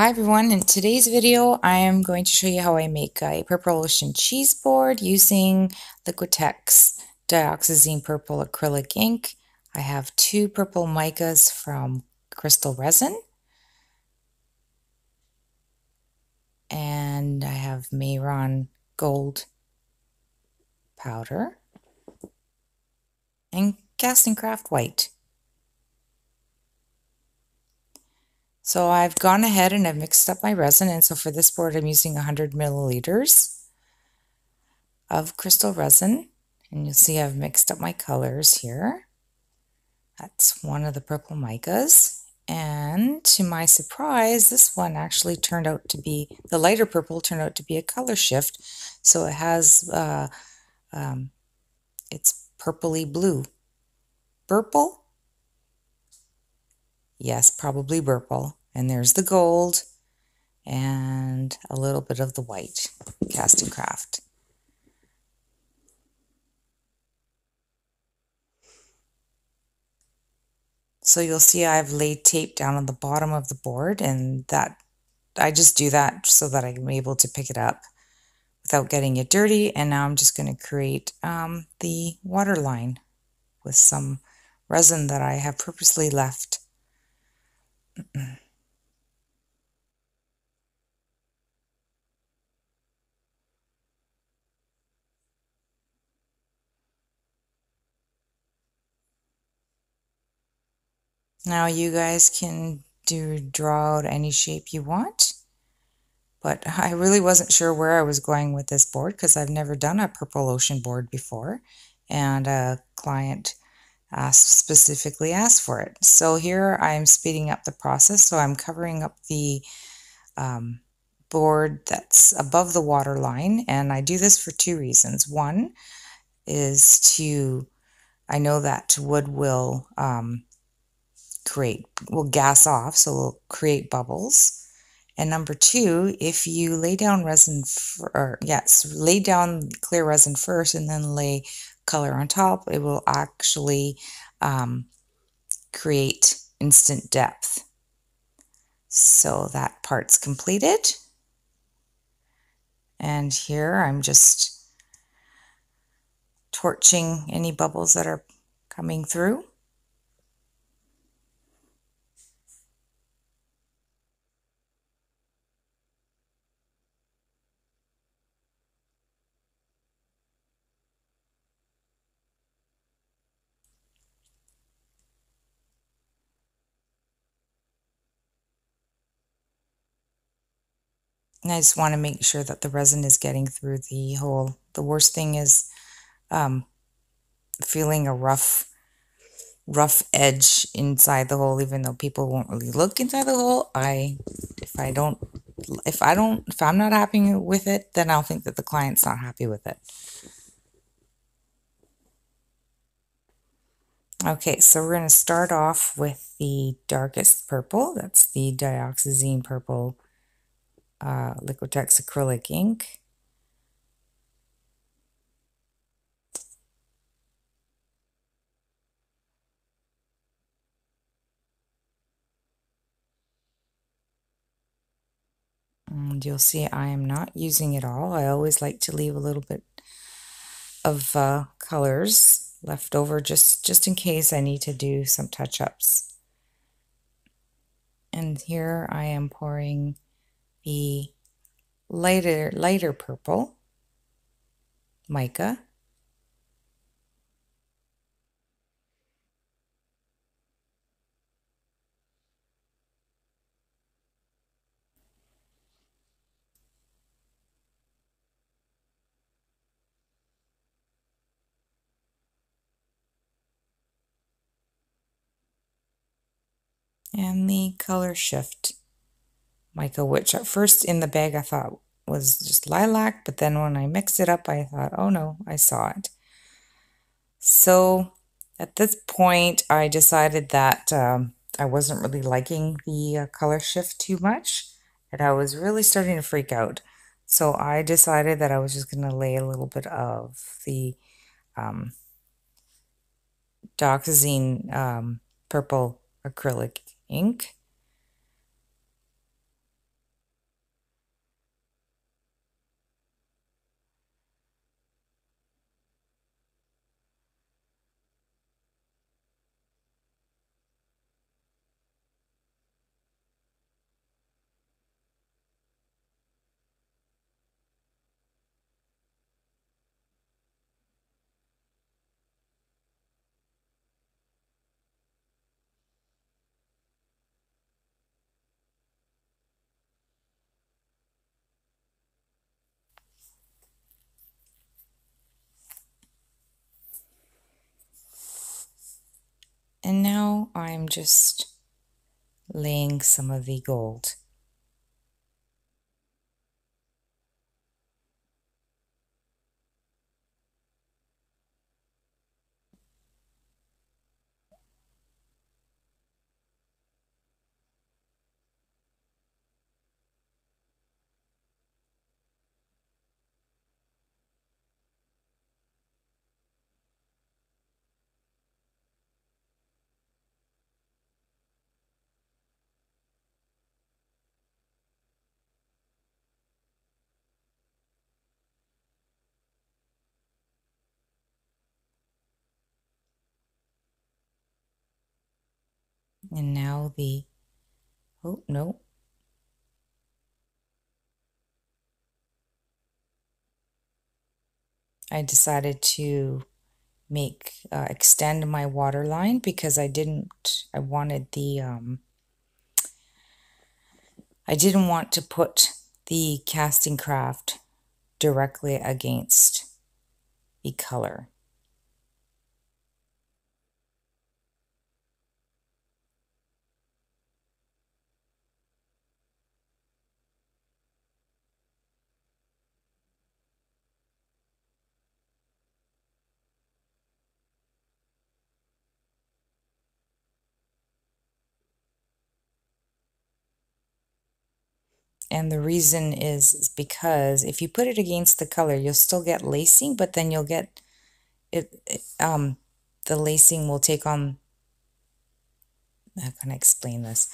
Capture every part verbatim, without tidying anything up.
Hi everyone, in today's video I am going to show you how I make a purple ocean cheese board using Liquitex Dioxazine Purple Acrylic Ink. I have two purple micas from Krystal Resin, and I have Mehron Gold Powder and Castin'Craft White. So I've gone ahead and I've mixed up my resin, and so for this board I'm using one hundred milliliters of Krystal Resin, and you'll see I've mixed up my colors here. That's one of the purple micas, and to my surprise this one actually turned out to be, the lighter purple turned out to be a color shift, so it has, uh, um, it's purpley blue. Purple? Yes, probably purple. And there's the gold and a little bit of the white, Castin'Craft. So you'll see I've laid tape down on the bottom of the board, and that I just do that so that I'm able to pick it up without getting it dirty. And now I'm just going to create um, the water line with some resin that I have purposely left. Now you guys can do draw out any shape you want, but I really wasn't sure where I was going with this board because I've never done a purple ocean board before, and a client Asked, specifically asked for it. So here I'm speeding up the process. So I'm covering up the um, board that's above the water line, and I do this for two reasons. One is to, I know that wood will um, create, will gas off, so it'll create bubbles. And number two, if you lay down resin, for, or yes, lay down clear resin first and then lay color on top, it will actually um, create instant depth. So that part's completed. And here I'm just torching any bubbles that are coming through. And I just want to make sure that the resin is getting through the hole. The worst thing is um, feeling a rough, rough edge inside the hole. Even though people won't really look inside the hole, I, if I don't, if I don't, if I'm not happy with it, then I'll think that the client's not happy with it. Okay, so we're going to start off with the darkest purple. That's the Dioxazine Purple Uh, Liquitex acrylic ink. And you'll see I am not using it all. I always like to leave a little bit of uh, colors left over just, just in case I need to do some touch-ups. And here I am pouring the lighter, lighter purple mica. And the color shift mica, which at first in the bag I thought was just lilac, but then when I mixed it up I thought, oh no, I saw it. So at this point I decided that um, I wasn't really liking the uh, color shift too much, and I was really starting to freak out. So I decided that I was just going to lay a little bit of the um, Dioxazine um, purple acrylic ink And now I'm just laying some of the gold. And now the, oh no, I decided to make, uh, extend my water line because I didn't, I wanted the, um, I didn't want to put the Castin'Craft directly against the color. And the reason is, is because if you put it against the color, you'll still get lacing, but then you'll get it, it um, the lacing will take on, how can I explain this?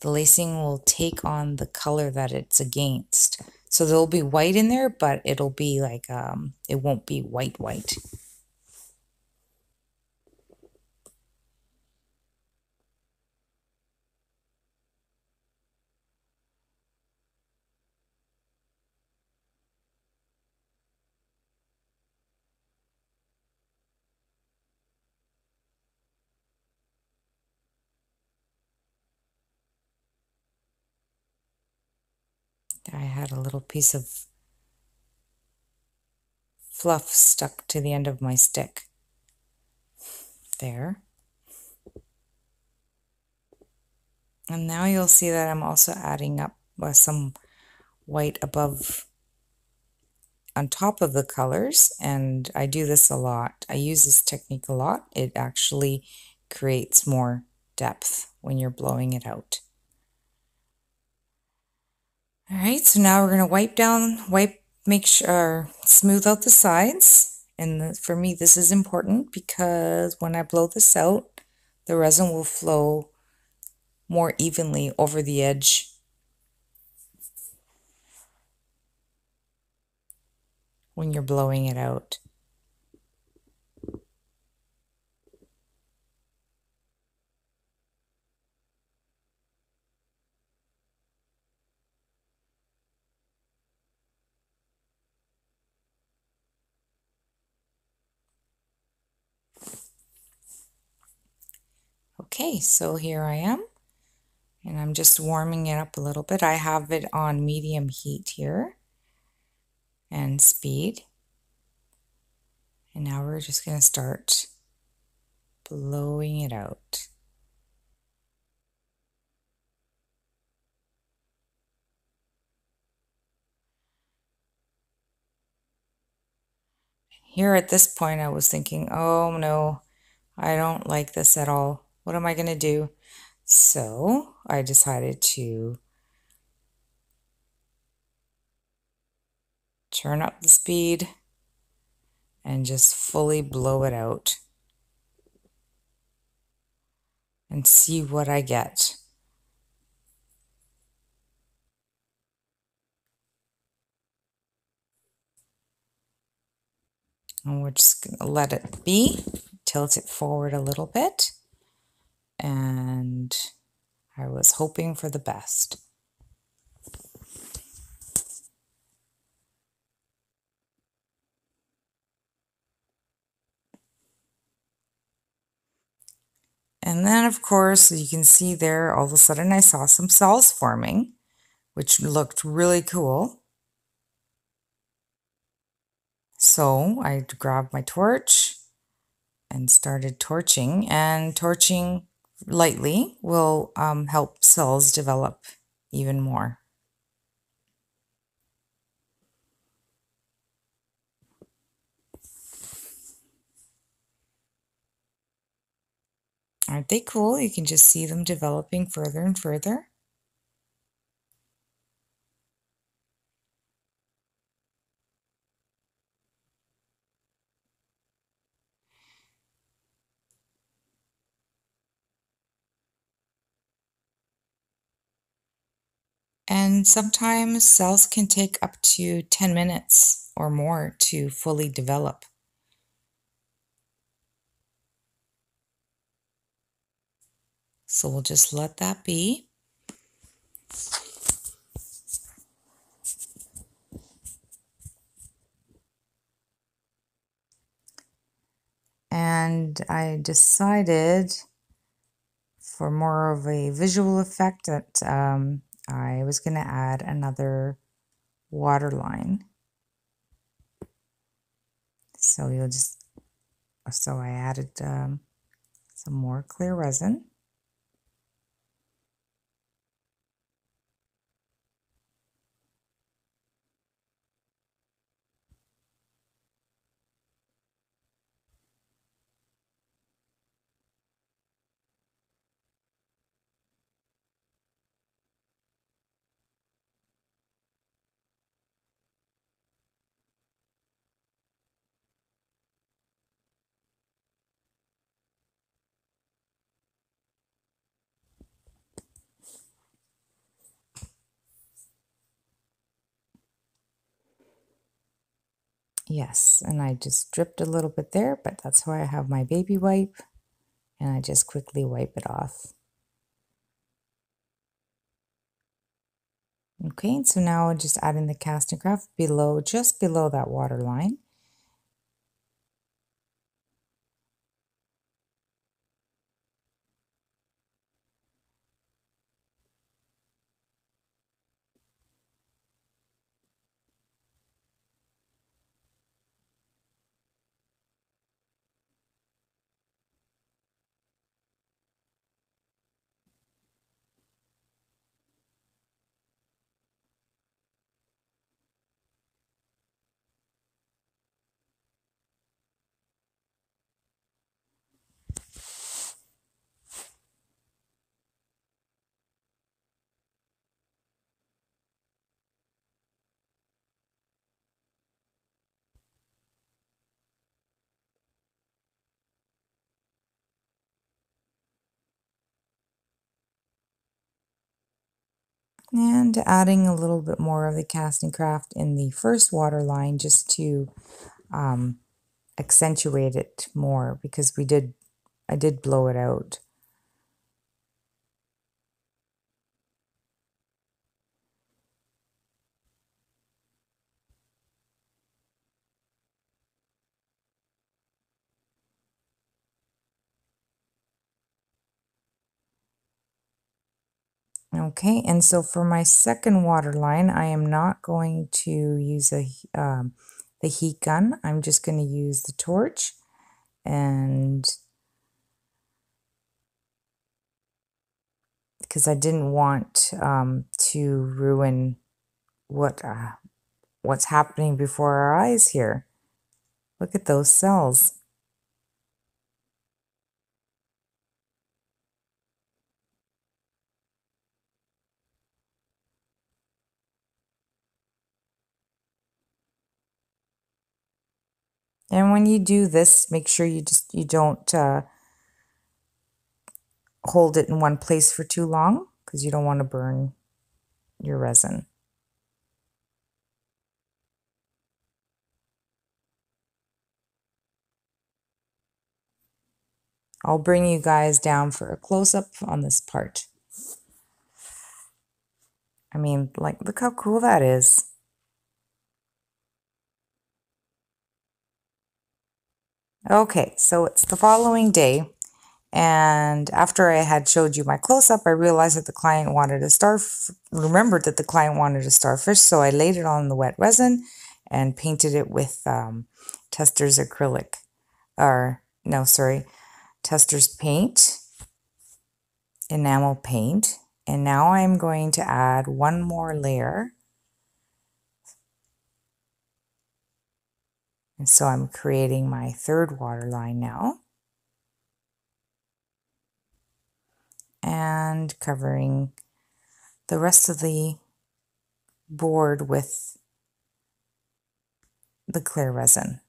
The lacing will take on the color that it's against. So there'll be white in there, but it'll be like, um, it won't be white, white. I had a little piece of fluff stuck to the end of my stick. There. And now you'll see that I'm also adding up uh, some white above on top of the colors, and I do this a lot. I use this technique a lot. It actually creates more depth when you're blowing it out. All right, so now we're going to wipe down, wipe, make sure, smooth out the sides. And the, for me, this is important because when I blow this out, the resin will flow more evenly over the edge. When you're blowing it out. Okay, so here I am, and I'm just warming it up a little bit. I have it on medium heat here and speed. And now we're just going to start blowing it out. Here at this point, I was thinking, oh no, I don't like this at all. What am I going to do? So I decided to turn up the speed and just fully blow it out and see what I get. And we're just going to let it be, tilt it forward a little bit. And I was hoping for the best. And then, of course, you can see there, all of a sudden I saw some cells forming, which looked really cool. So I grabbed my torch and started torching. And torching lightly will um, help cells develop even more. Aren't they cool? You can just see them developing further and further. And sometimes cells can take up to ten minutes or more to fully develop. So we'll just let that be. And I decided for more of a visual effect that um, I was going to add another water line. So you'll just, so I added um, some more clear resin. Yes, and I just dripped a little bit there, but that's why I have my baby wipe, and I just quickly wipe it off. Okay, so now I'm just adding the Castin'Craft below, just below that water line. And adding a little bit more of the Castin'Craft in the first water line just to um, accentuate it more, because we did, I did blow it out. Okay, and so for my second water line, I am not going to use a, um, the heat gun. I'm just going to use the torch and because I didn't want um, to ruin what uh, what's happening before our eyes here. Look at those cells. And when you do this, make sure you just you don't uh, hold it in one place for too long, because you don't want to burn your resin. I'll bring you guys down for a close-up on this part. I mean, like, look how cool that is. Okay, so it's the following day, and after I had showed you my close-up, I realized that the client wanted a starfish, remembered that the client wanted a starfish, so I laid it on the wet resin and painted it with um, Testors acrylic, or no, sorry, Testors paint, enamel paint. And now I'm going to add one more layer. And so I'm creating my third waterline now. And covering the rest of the board with the clear resin.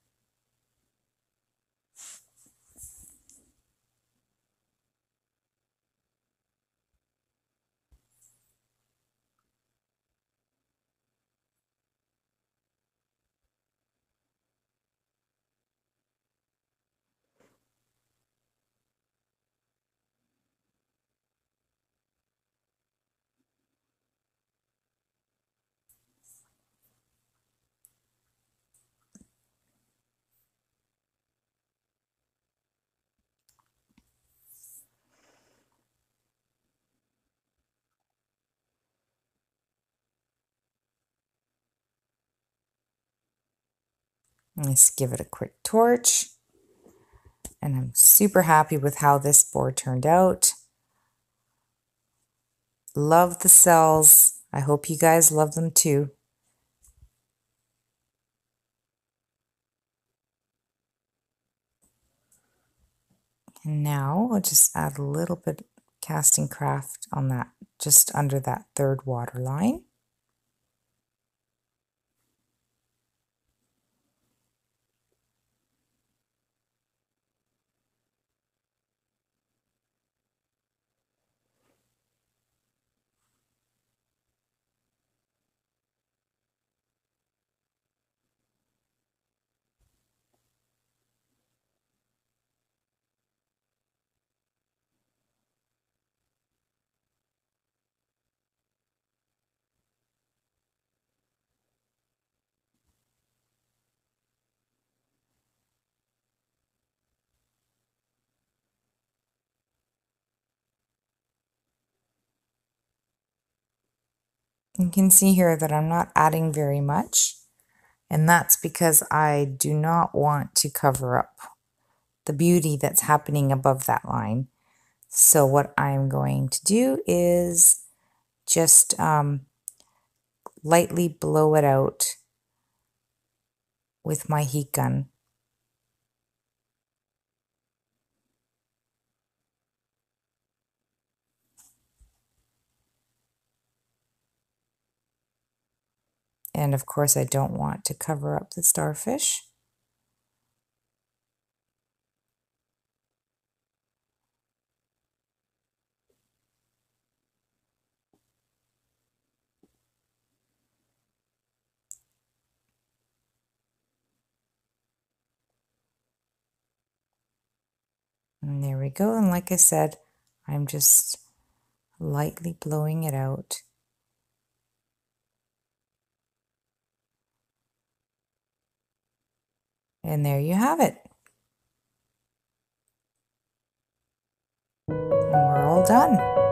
Let's give it a quick torch. And I'm super happy with how this board turned out. Love the cells. I hope you guys love them too. And now I'll just add a little bit of Castin'Craft on that, just under that third water line. You can see here that I'm not adding very much, and that's because I do not want to cover up the beauty that's happening above that line. So what I'm going to do is just um, lightly blow it out with my heat gun. And of course, I don't want to cover up the starfish. And there we go. And like I said, I'm just lightly blowing it out. And there you have it. And we're all done.